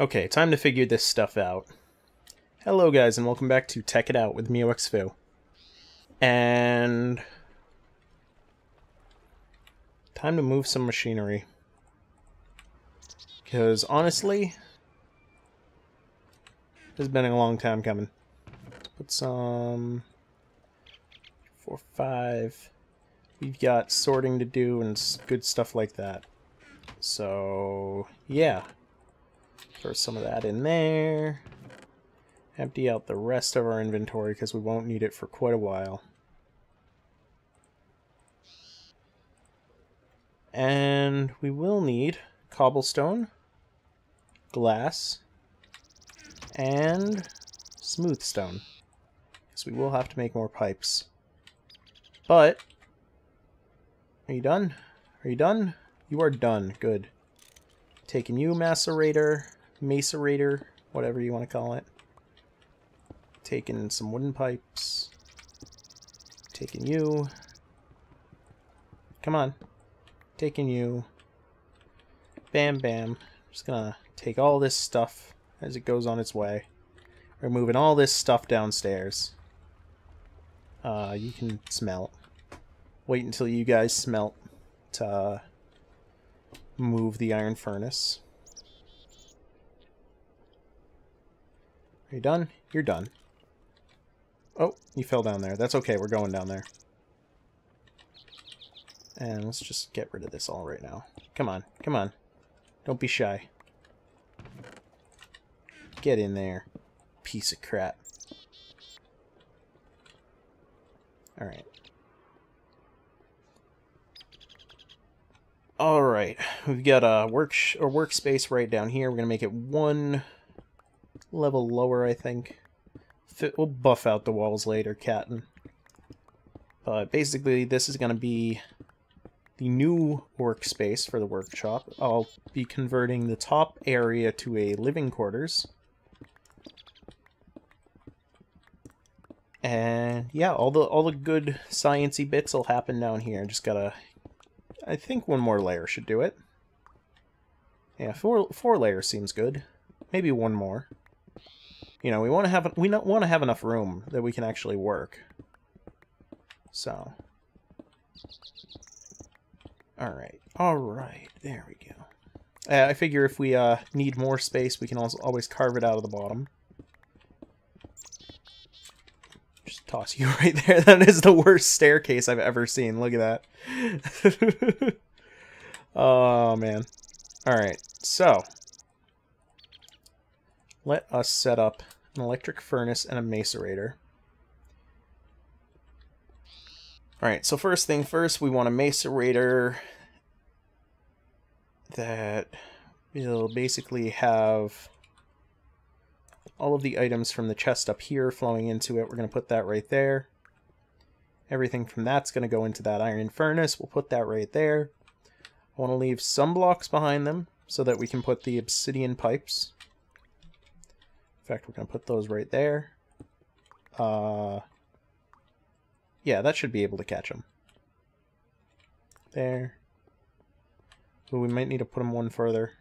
Okay, time to figure this stuff out. Hello guys, and welcome back to Tekkit Out with me, OXFO. And time to move some machinery. Because honestly, it's been a long time coming. Let's put some 4, 5. We've got sorting to do and good stuff like that. So yeah. Throw some of that in there. Empty out the rest of our inventory because we won't need it for quite a while. And we will need cobblestone, glass, and smooth stone. Because we will have to make more pipes. But, are you done? Are you done? You are done. Good. Taking you, macerator, whatever you want to call it. Taking some wooden pipes. Taking you. Come on. Taking you. Bam, bam. Just gonna take all this stuff as it goes on its way. We're moving all this stuff downstairs. You can smelt. Wait until you guys smelt to move the iron furnace. Are you done? You're done. Oh, you fell down there. That's okay, we're going down there. And let's just get rid of this all right now. Come on, come on. Don't be shy. Get in there, piece of crap. Alright. Alright, we've got a workspace right down here. We're going to make it one level lower, I think. We'll buff out the walls later, Captain. But basically, this is going to be the new workspace for the workshop. I'll be converting the top area to a living quarters. And yeah, all the good science-y bits will happen down here. Just gotta, I think one more layer should do it. Yeah, four layers seems good. Maybe one more. You know, we want to have enough room that we can actually work. So, all right, there we go. I figure if we need more space, we can also always carve it out of the bottom. Just toss you right there. That is the worst staircase I've ever seen. Look at that. Oh man. All right, so let us set up an electric furnace and a macerator. Alright, so first thing first, we want a macerator that will basically have all of the items from the chest up here flowing into it. We're going to put that right there. Everything from that's going to go into that iron furnace. We'll put that right there. I want to leave some blocks behind them so that we can put the obsidian pipes. In fact, we're going to put those right there. Yeah, that should be able to catch them. There. But we might need to put them one further.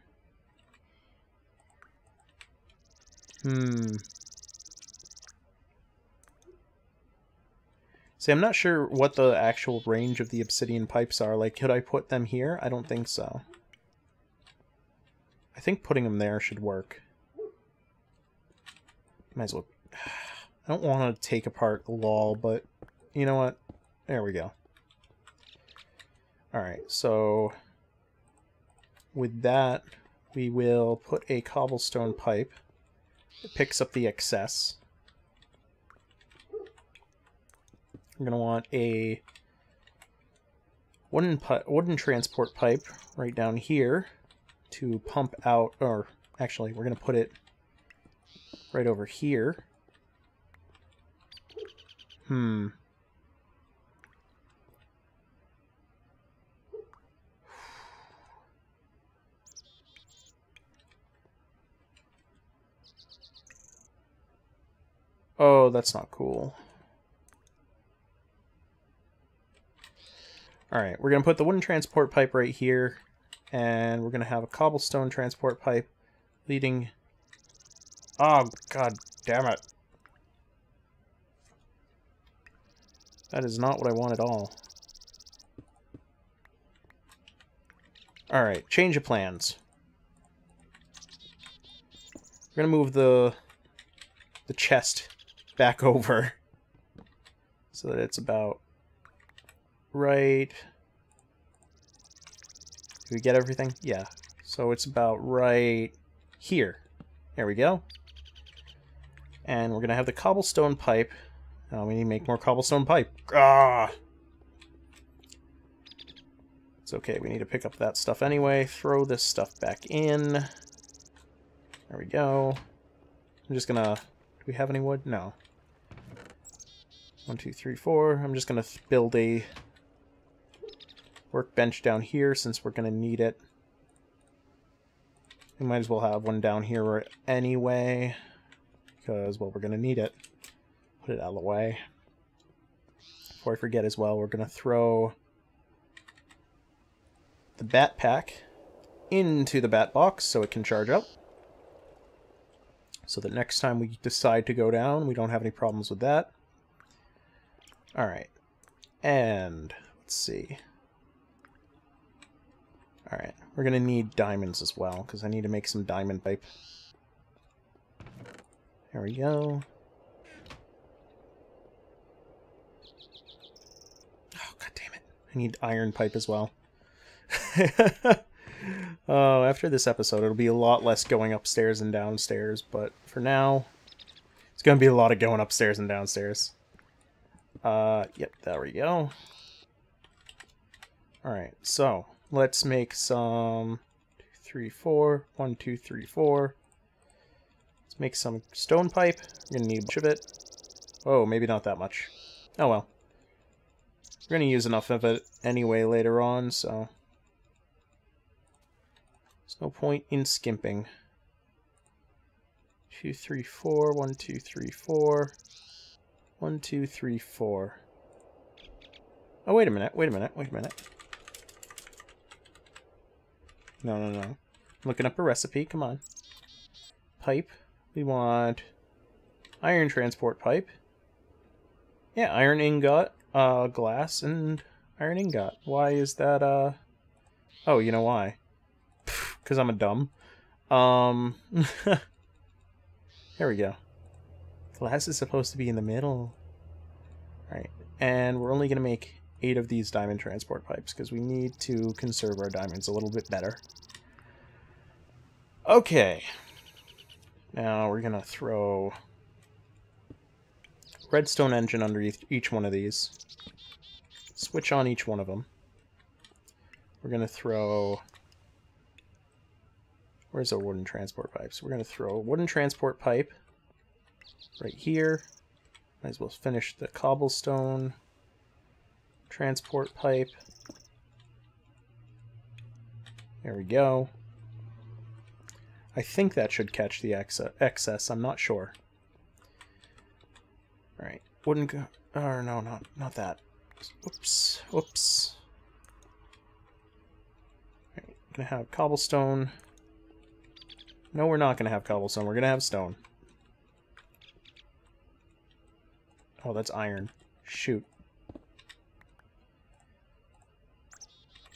See, I'm not sure what the actual range of the obsidian pipes are. Like, could I put them here? I don't think so. I think putting them there should work. Might as well. I don't want to take apart the wall, but you know what? There we go. Alright, so with that, we will put a cobblestone pipe. It picks up the excess. I'm going to want a wooden transport pipe right down here to pump out, or actually, we're going to put it right over here. Oh, that's not cool. Alright, we're going to put the wooden transport pipe right here, and we're going to have a cobblestone transport pipe leading Oh, god damn it. That is not what I want at all. Alright, change of plans. We're gonna move the chest back over so that it's about right. Did we get everything? Yeah. So it's about right here. There we go. And we're gonna have the cobblestone pipe. Oh, we need to make more cobblestone pipe. Ah! It's okay, we need to pick up that stuff anyway. Throw this stuff back in. There we go. I'm just gonna... Do we have any wood? No. 1, 2, 3, 4. I'm just gonna build a workbench down here since we're gonna need it. We might as well have one down here anyway. Because, well, we're gonna need it. Put it out of the way. Before I forget as well, we're gonna throw the bat pack into the bat box so it can charge up. So that next time we decide to go down, we don't have any problems with that. Alright. And let's see. Alright, we're gonna need diamonds as well, because I need to make some diamond pipe. There we go. Oh, god damn it. I need iron pipe as well. Oh, after this episode, it'll be a lot less going upstairs and downstairs, but for now, it's gonna be a lot of going upstairs and downstairs. Yep, there we go. Alright, so, let's make some... 2, 3, 4. 1, 2, 3, 4. Let's make some stone pipe. We're gonna need a bunch of it. Oh, maybe not that much. Oh well. We're gonna use enough of it anyway later on, so... There's no point in skimping. 2, 3, 4. 1, 2, 3, 4. 1, 2, 3, 4. Oh, wait a minute, wait a minute, wait a minute. No, no, no. I'm looking up a recipe, come on. Pipe. We want iron transport pipe. Yeah, iron ingot, glass, and iron ingot. Why is that, Oh, you know why. Because I'm a dumb. There we go. Glass is supposed to be in the middle. Alright, and we're only going to make 8 of these diamond transport pipes, because we need to conserve our diamonds a little bit better. Okay. Now we're going to throw redstone engine underneath each one of these. Switch on each one of them. We're going to throw... Where's our wooden transport pipes? We're going to throw a wooden transport pipe right here. Might as well finish the cobblestone transport pipe. There we go. I think that should catch the excess. I'm not sure. All right. Wooden... Go oh, no, not that. Oops. Oops. All right. I'm going to have cobblestone... No, we're not going to have cobblestone. We're going to have stone. Oh, that's iron. Shoot.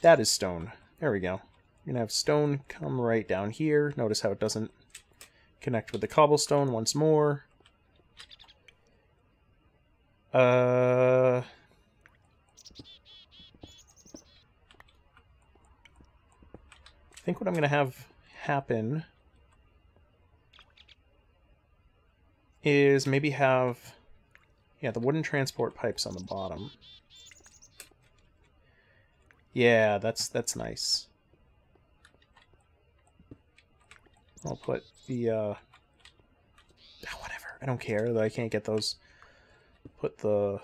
That is stone. There we go. We're going to have stone come right down here. Notice how it doesn't connect with the cobblestone once more. I think what I'm going to have happen... is maybe have, yeah, the wooden transport pipes on the bottom. Yeah, that's nice. I'll put the, whatever, I don't care that I can't get those. Put the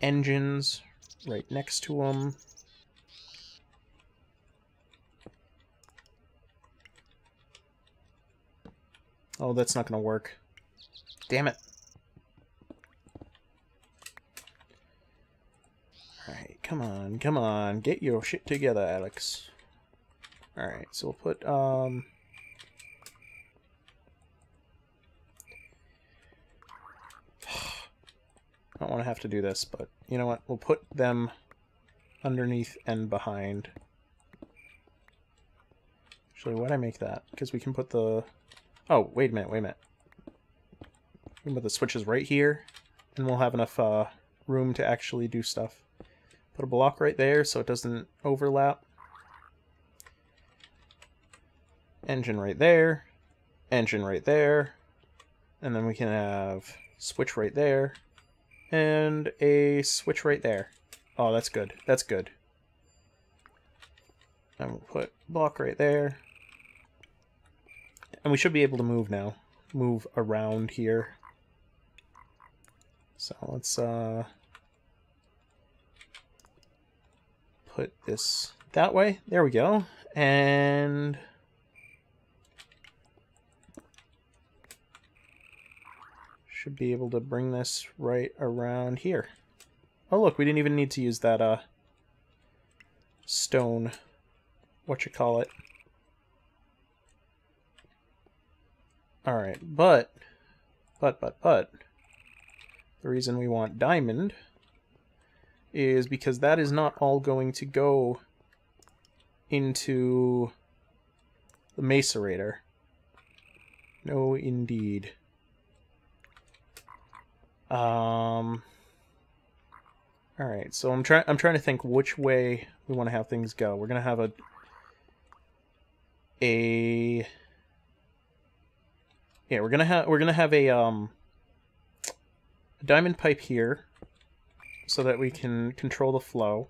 engines right next to them. Oh, that's not gonna work. Damn it. Alright, come on, come on. Get your shit together, Alex. Alright, so we'll put, I don't want to have to do this, but you know what? We'll put them underneath and behind. Actually, why'd I make that? Because we can put the... Oh, wait a minute. We can put the switches right here, and we'll have enough room to actually do stuff. Put a block right there so it doesn't overlap. Engine right there. Engine right there. And then we can have switch right there. And a switch right there. Oh, that's good. That's good. And we'll put block right there. And we should be able to move now. Move around here. So let's put this that way. There we go. And should be able to bring this right around here. Oh look, we didn't even need to use that stone, whatchamacallit. Alright, but the reason we want diamond is because that is not all going to go into the macerator. No indeed. All right, so I'm trying to think which way we want to have things go. We're going to have a diamond pipe here so that we can control the flow.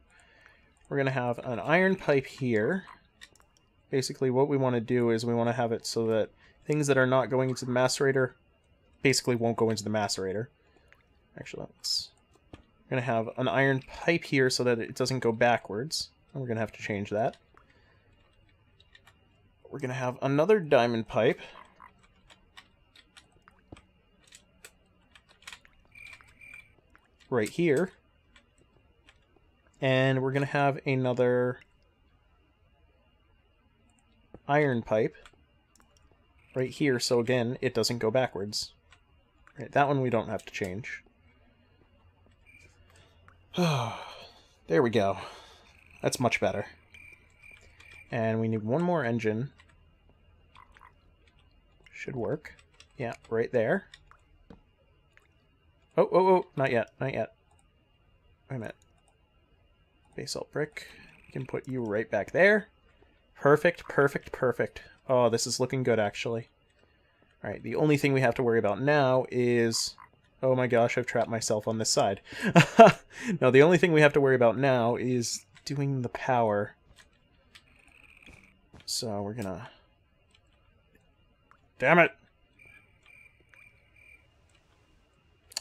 We're going to have an iron pipe here. Basically what we want to do is we want to have it so that things that are not going into the macerator basically won't go into the macerator. Actually, we're going to have an iron pipe here so that it doesn't go backwards. And we're going to have to change that. We're going to have another diamond pipe. Right here. And we're going to have another iron pipe. Right here, so again, it doesn't go backwards. Right, that one we don't have to change. There we go. That's much better. And we need one more engine. Should work. Yeah, right there. Oh, not yet. Wait a minute. Basalt brick. We can put you right back there. Perfect. Oh, this is looking good, actually. Alright, the only thing we have to worry about now is... Oh my gosh, I've trapped myself on this side. No, the only thing we have to worry about now is doing the power. So we're gonna... Damn it!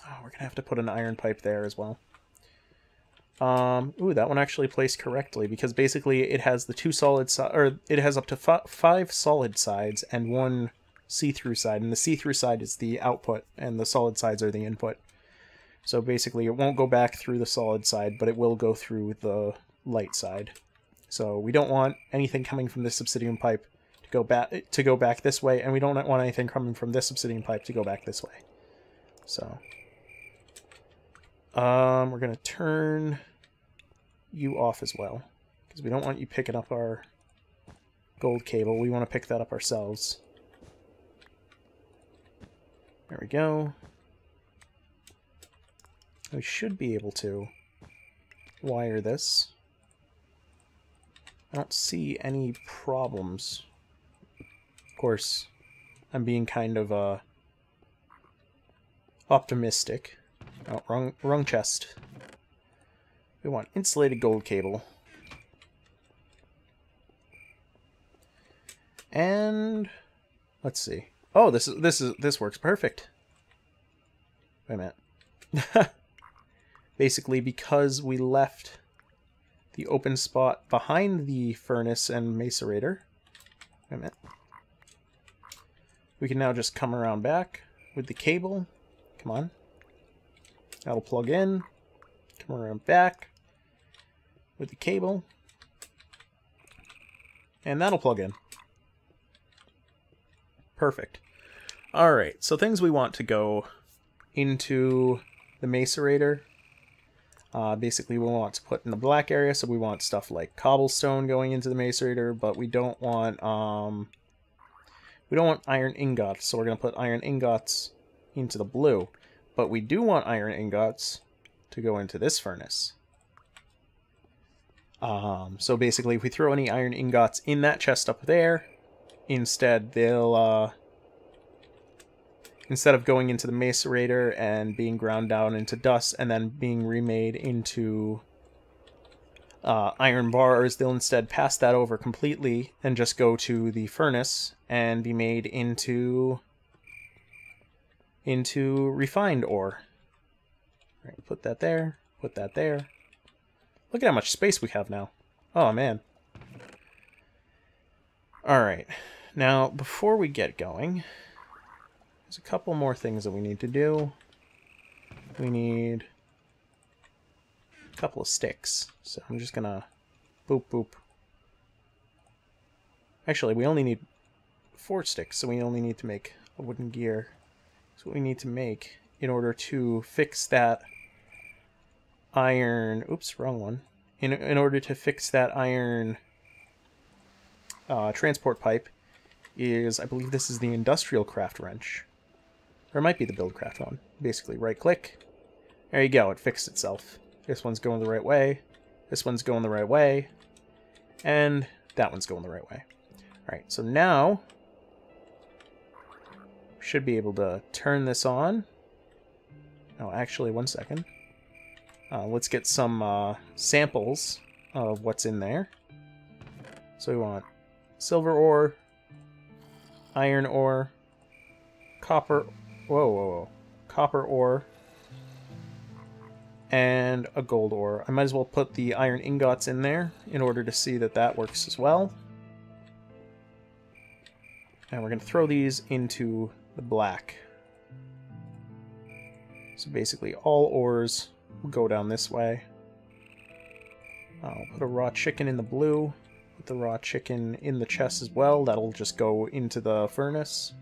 Oh, we're gonna have to put an iron pipe there as well. Ooh, that one actually placed correctly, because basically it has the two solid sides, or it has up to five solid sides and one see-through side, and the see-through side is the output and the solid sides are the input. So basically it won't go back through the solid side, but it will go through the light side. So we don't want anything coming from this obsidian pipe to go back this way, and we don't want anything coming from this obsidian pipe to go back this way. So we're gonna turn you off as well, because we don't want you picking up our gold cable. We want to pick that up ourselves. There we go. We should be able to wire this. I don't see any problems. Of course, I'm being kind of optimistic. Oh, wrong chest. We want insulated gold cable. And let's see. Oh, this works perfect. Wait a minute. Basically, because we left the open spot behind the furnace and macerator. Wait a minute. We can now just come around back with the cable. Come on. That'll plug in. Come around back with the cable. And that'll plug in. Perfect. Alright, so things we want to go into the macerator. Basically we want to put in the black area, so we want stuff like cobblestone going into the macerator, but we don't want iron ingots, so we're going to put iron ingots into the blue. But we do want iron ingots to go into this furnace. So basically if we throw any iron ingots in that chest up there, instead they'll instead of going into the macerator and being ground down into dust and then being remade into iron bars, they'll instead pass that over completely and just go to the furnace and be made into refined ore. All right, put that there, put that there. Look at how much space we have now. Oh man. Alright, now before we get going, there's a couple more things that we need to do. We need a couple of sticks, so I'm just gonna boop boop. Actually, we only need 4 sticks, so we only need to make a wooden gear. That's what we need to make in order to fix that iron... Oops, wrong one. In order to fix that iron transport pipe is, I believe this is the industrial craft wrench. Or it might be the Buildcraft one. Basically, right click. There you go, it fixed itself. This one's going the right way. This one's going the right way. And that one's going the right way. Alright, so now... should be able to turn this on. Oh, actually, one second. Let's get some samples of what's in there. So we want silver ore, iron ore, copper, copper ore, and a gold ore. I might as well put the iron ingots in there in order to see that that works as well. And we're going to throw these into the black. So basically all ores will go down this way. I'll put a raw chicken in the blue. Put the raw chicken in the chest as well. That'll just go into the furnace.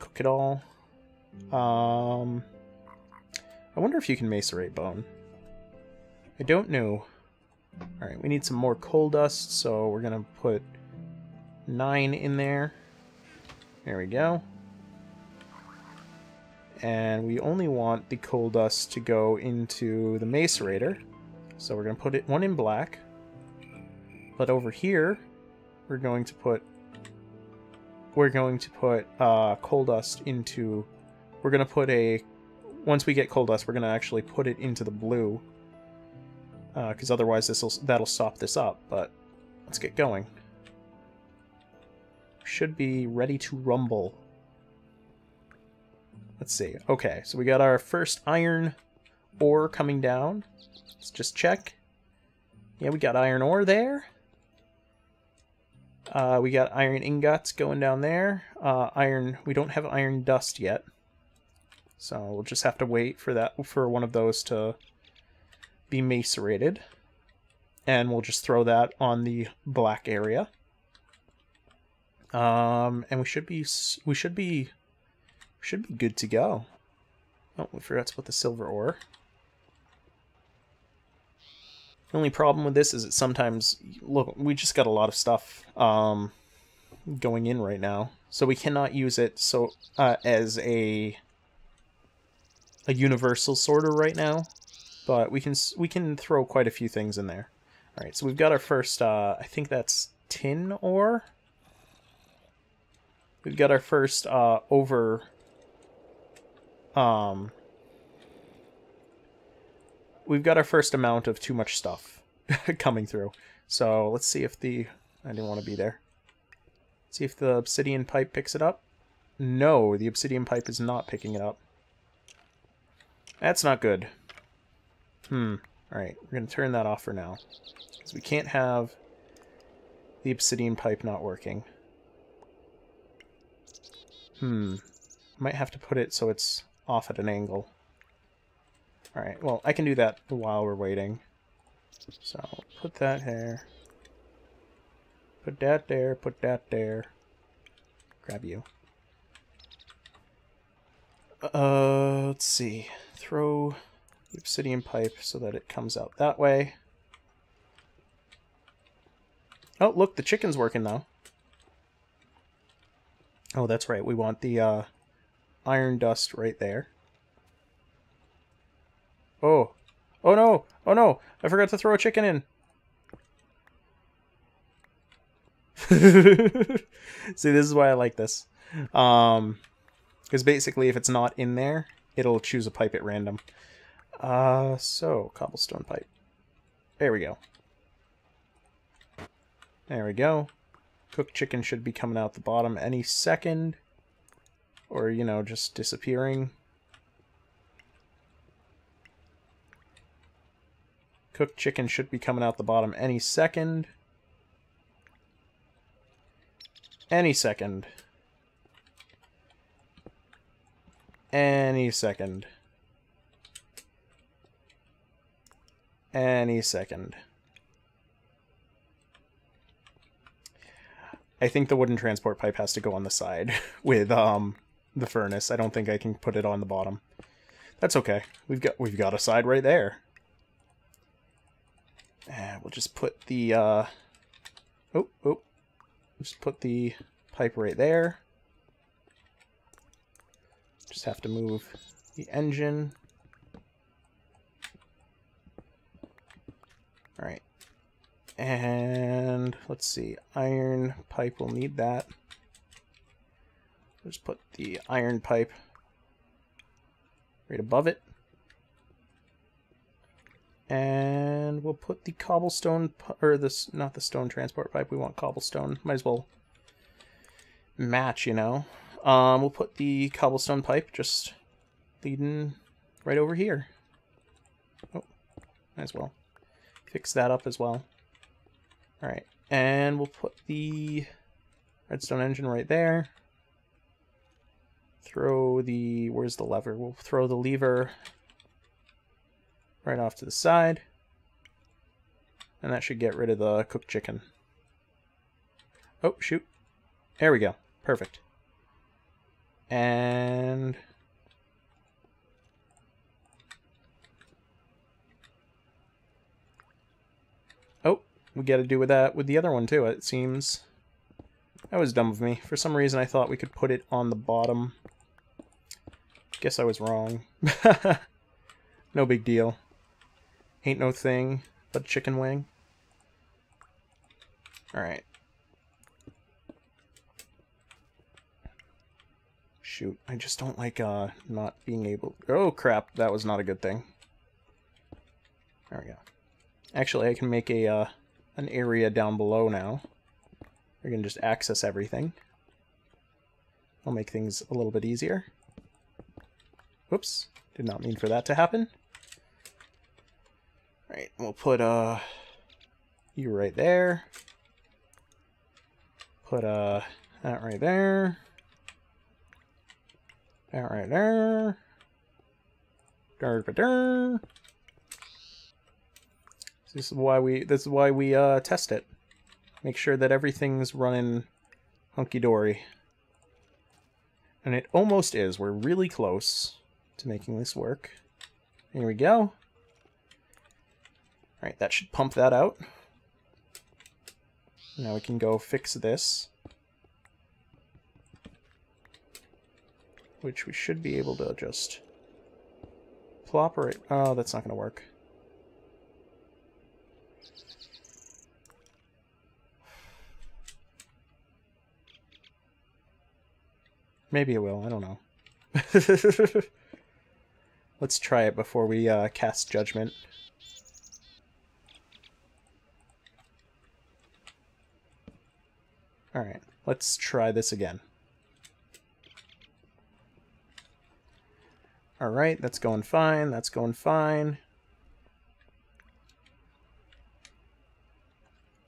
Cook it all. I wonder if you can macerate bone. I don't know. Alright, we need some more coal dust, so we're going to put 9 in there. There we go. And we only want the coal dust to go into the macerator. So we're going to put it 1 in black. But over here, once we get coal dust, we're going to actually put it into the blue. Because otherwise that'll stop this up. But let's get going. Should be ready to rumble. Let's see. Okay, so we got our first iron ore coming down. Let's just check. Yeah, we got iron ore there. We got iron ingots going down there. We don't have iron dust yet, so we'll just have to wait for that, for one of those to be macerated, and we'll just throw that on the black area. And we should be good to go. Oh, we forgot to put the silver ore. The only problem with this is it sometimes, look, we just got a lot of stuff going in right now, so we cannot use it as a universal sorter right now, but we can throw quite a few things in there. All right, so we've got our first. I think that's tin ore. We've got our first We've got our first amount of too much stuff coming through. So let's see if the... I didn't want to be there. See if the obsidian pipe picks it up. No, the obsidian pipe is not picking it up. That's not good. Alright, we're going to turn that off for now. Because we can't have the obsidian pipe not working. Might have to put it so it's off at an angle. Alright, well, I can do that while we're waiting. So, put that there. Put that there, put that there. Grab you. Let's see. Throw the obsidian pipe so that it comes out that way. Oh, look, the chicken's working now. Oh, that's right. We want the iron dust right there. Oh. Oh, no. Oh, no. I forgot to throw a chicken in. See, this is why I like this. Because basically, if it's not in there, it'll choose a pipe at random. So, cobblestone pipe. There we go. There we go. Cooked chicken should be coming out the bottom any second. Or, you know, just disappearing. Cooked chicken should be coming out the bottom any second. Any second. Any second. Any second. I think the wooden transport pipe has to go on the side with the furnace. I don't think I can put it on the bottom. That's okay. We've got a side right there. And we'll just put the just put the pipe right there. Just have to move the engine. All right. And let's see, iron pipe will need that. Just put the iron pipe right above it. And we'll put the cobblestone, or this, not the stone transport pipe, we want cobblestone. Might as well match, you know. We'll put the cobblestone pipe just leading right over here. Oh, might as well fix that up as well. Alright, and we'll put the redstone engine right there. Throw the... where's the lever? We'll throw the lever right off to the side. And that should get rid of the cooked chicken. Oh, shoot. There we go. Perfect. And... we got to do with that with the other one too, it seems. That was dumb of me. For some reason I thought we could put it on the bottom. Guess I was wrong. No big deal. Ain't no thing but a chicken wing. Alright. Shoot, I just don't like not being able... oh crap, that was not a good thing. There we go. Actually, I can make a... an area down below now. We're gonna just access everything. I'll make things a little bit easier. Whoops, did not mean for that to happen. Alright, we'll put you right there. Put that right there. That right there. This is why we. This is why we test it. Make sure that everything's running hunky dory. And it almost is. We're really close to making this work. Here we go. All right, that should pump that out. Now we can go fix this, which we should be able to just plop right. Oh, that's not going to work. Maybe it will, I don't know. Let's try it before we cast judgment. Alright, let's try this again. Alright, that's going fine, that's going fine.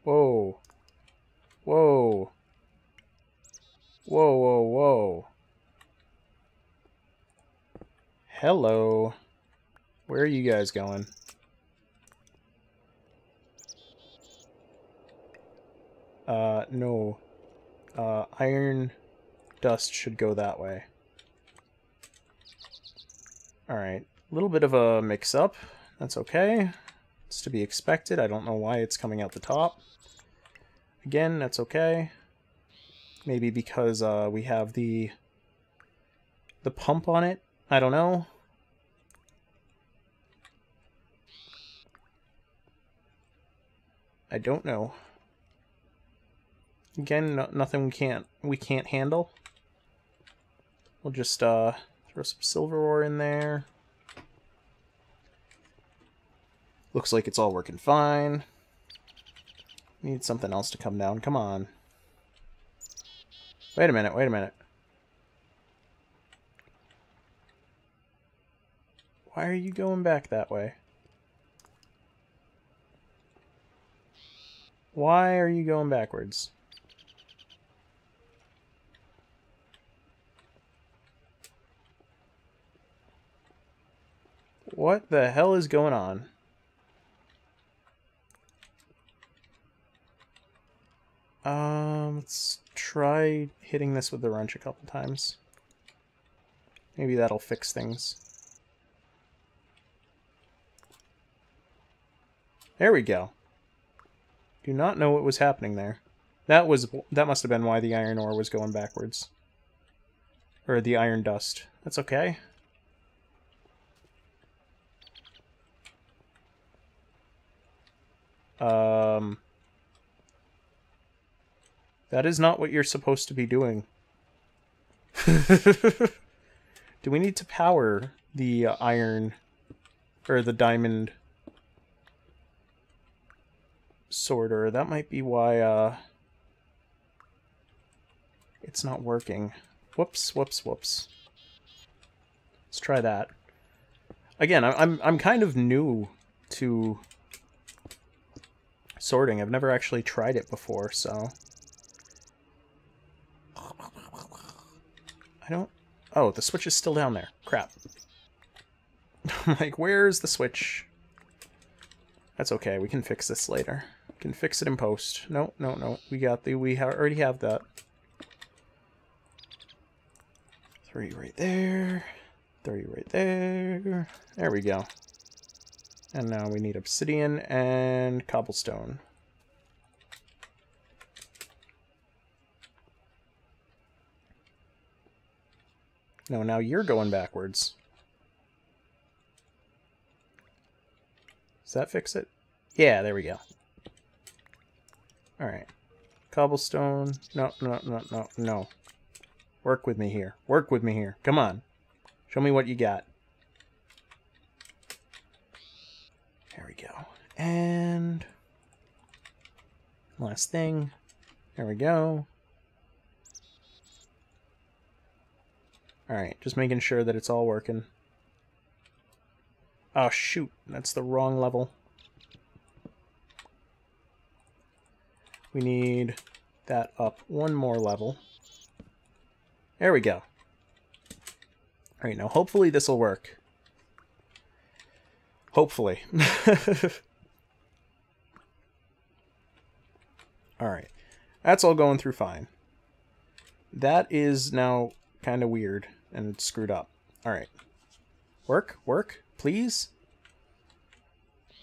Whoa. Whoa. Whoa, whoa, whoa. Hello. Where are you guys going? No. Iron dust should go that way. Alright, a little bit of a mix-up. That's okay. It's to be expected. I don't know why it's coming out the top. Again, that's okay. Maybe because we have the pump on it. I don't know. I don't know. Again, nothing we can't handle. We'll just throw some silver ore in there. Looks like it's all working fine. Need something else to come down. Come on. Wait a minute, wait a minute. Why are you going back that way? Why are you going backwards? What the hell is going on? Let's try hitting this with the wrench a couple times. Maybe that'll fix things. There we go. Do not know what was happening there. That must have been why the iron ore was going backwards. Or the iron dust. That's okay. That is not what you're supposed to be doing. Do we need to power the iron or the diamond sorter? That might be why it's not working. Whoops, whoops, whoops. Let's try that. Again, I'm kind of new to sorting. I've never actually tried it before, so I don't... Oh, the switch is still down there. Crap. I'm like, where's the switch? That's okay. We can fix this later. We can fix it in post. No, no, no. We got the... already have that. 3 right there. 3 right there. There we go. And now we need obsidian and cobblestone. No, now you're going backwards. Does that fix it? Yeah, there we go. Alright. Cobblestone. No, no, no, no, no. Work with me here. Work with me here. Come on. Show me what you got. There we go. And last thing. There we go. Alright, just making sure that it's all working. Oh shoot, that's the wrong level. We need that up one more level. There we go. Alright, now hopefully this will work. Hopefully. Alright, that's all going through fine. That is now kind of weird and screwed up. Alright. Work, work, please.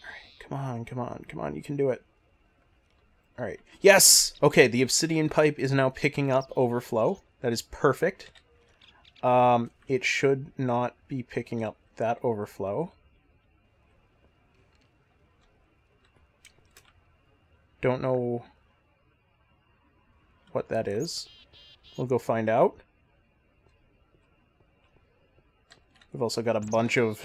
Alright, come on, come on, come on, you can do it. Alright. Yes! Okay, the obsidian pipe is now picking up overflow. That is perfect. It should not be picking up that overflow. Don't know what that is. We'll go find out. We've also got a bunch of...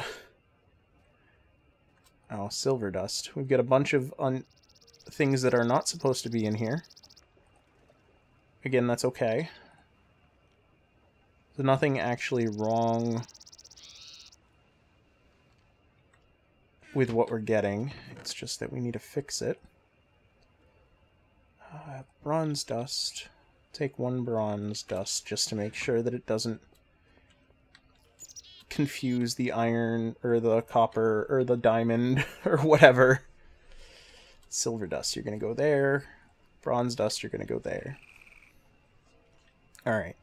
Oh, silver dust. We've got a bunch of things that are not supposed to be in here. Again, that's okay. There's nothing actually wrong with what we're getting. It's just that we need to fix it. Bronze dust. Take one bronze dust just to make sure that it doesn't confuse the iron or the copper or the diamond or whatever. Silver dust, you're gonna go there. Bronze dust, you're gonna go there. Alright,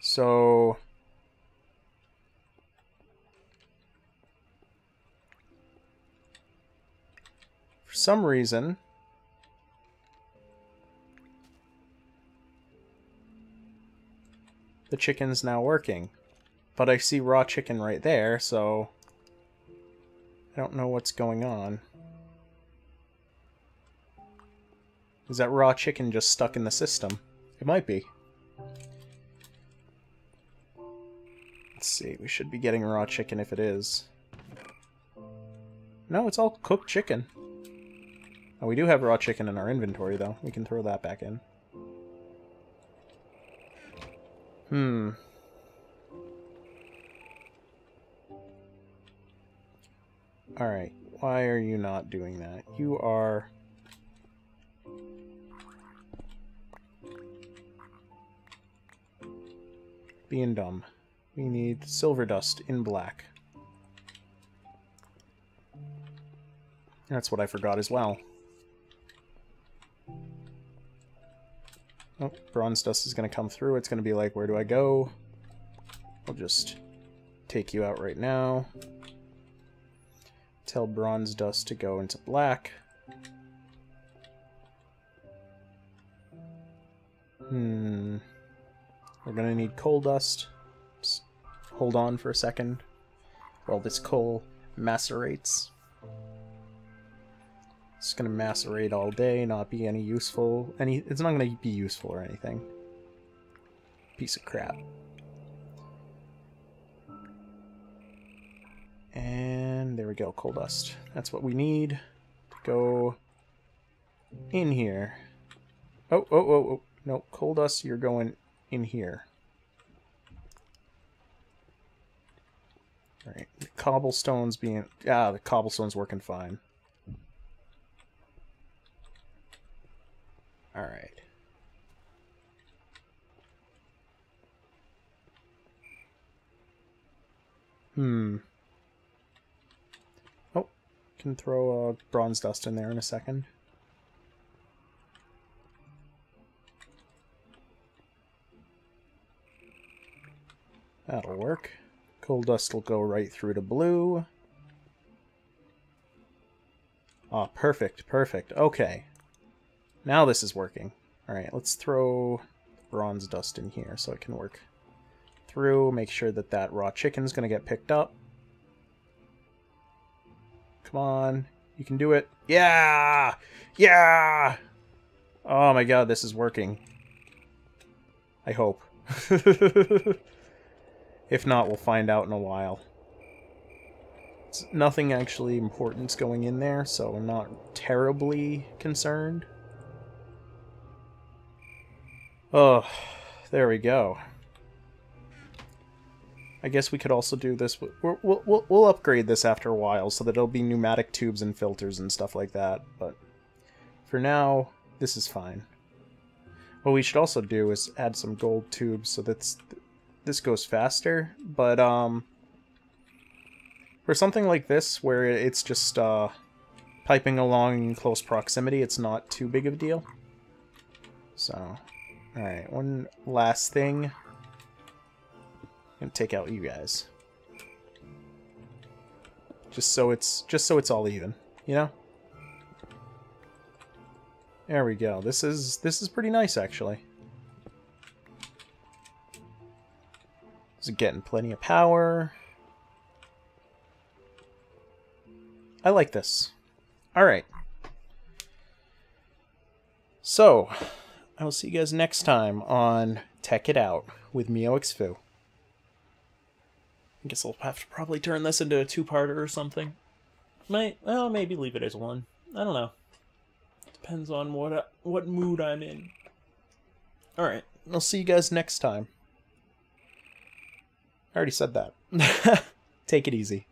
so for some reason, the chicken's now working. But I see raw chicken right there, so I don't know what's going on. Is that raw chicken just stuck in the system? It might be. Let's see, we should be getting raw chicken if it is. No, it's all cooked chicken. Oh, we do have raw chicken in our inventory, though. We can throw that back in. Hmm. Alright, why are you not doing that? You are... being dumb. We need silver dust in black. That's what I forgot as well. Oh, bronze dust is going to come through. It's going to be like, where do I go? I'll just take you out right now. Tell bronze dust to go into black. Hmm. We're going to need coal dust. Just hold on for a second while this coal macerates. It's gonna macerate all day, not be any useful. It's not gonna be useful or anything. Piece of crap. And there we go, coal dust. That's what we need to go in here. Oh. No, coal dust, you're going in here. All right, the cobblestone's being... ah, the cobblestone's working fine. All right. Hmm. Oh, can throw bronze dust in there in a second. That'll work. Coal dust will go right through to blue. Ah, perfect, perfect. Okay. Now this is working. Alright, let's throw bronze dust in here so it can work through. Make sure that that raw chicken's going to get picked up. Come on. You can do it. Yeah! Yeah! Oh my god, this is working. I hope. If not, we'll find out in a while. It's nothing actually important's going in there, so I'm not terribly concerned. Oh, there we go. I guess we could also do this. We'll upgrade this after a while so that it'll be pneumatic tubes and filters and stuff like that. But for now, this is fine. What we should also do is add some gold tubes so that this goes faster. But for something like this, where it's just piping along in close proximity, it's not too big of a deal. So... alright, one last thing. I'm gonna take out you guys. Just so it's all even, you know? There we go. This is pretty nice actually. It's getting plenty of power. I like this. Alright. So I will see you guys next time on Tekkit Out with MeoXFu. I guess I'll have to probably turn this into a two-parter or something. Well, maybe leave it as one. I don't know. Depends on what mood I'm in. Alright, I'll see you guys next time. I already said that. Take it easy.